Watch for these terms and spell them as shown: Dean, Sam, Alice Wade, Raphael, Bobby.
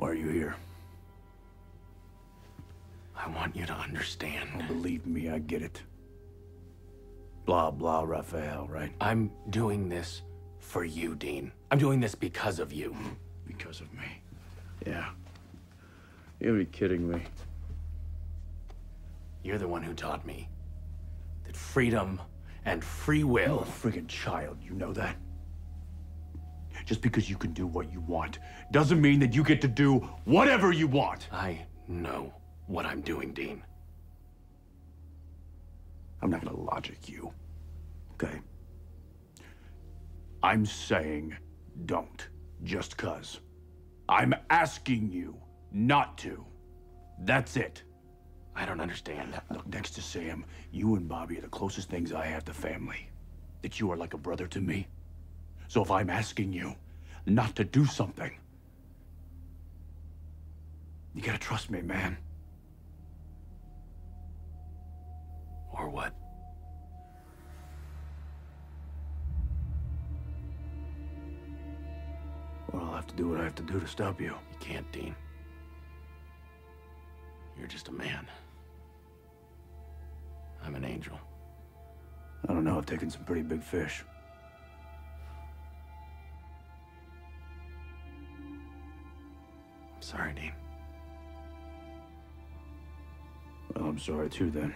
Why are you here? I want you to understand. Oh, believe me, I get it. Blah, blah, Raphael, right? I'm doing this for you, Dean. I'm doing this because of you. Because of me? Yeah. You're gonna be kidding me. You're the one who taught me that freedom and free will... You're a friggin' child, you know that? Just because you can do what you want doesn't mean that you get to do whatever you want. I know what I'm doing, Dean. I'm not gonna logic you, okay? I'm saying don't, just 'cause. I'm asking you not to. That's it. I don't understand. Look, next to Sam, you and Bobby are the closest things I have to family. That you are like a brother to me. So if I'm asking you not to do something, you gotta trust me, man. Or what? Well, I'll have to do what I have to do to stop you. You can't, Dean. You're just a man. I'm an angel. I don't know, I've taken some pretty big fish. I'm sorry, Dean. Well, I'm sorry too, then.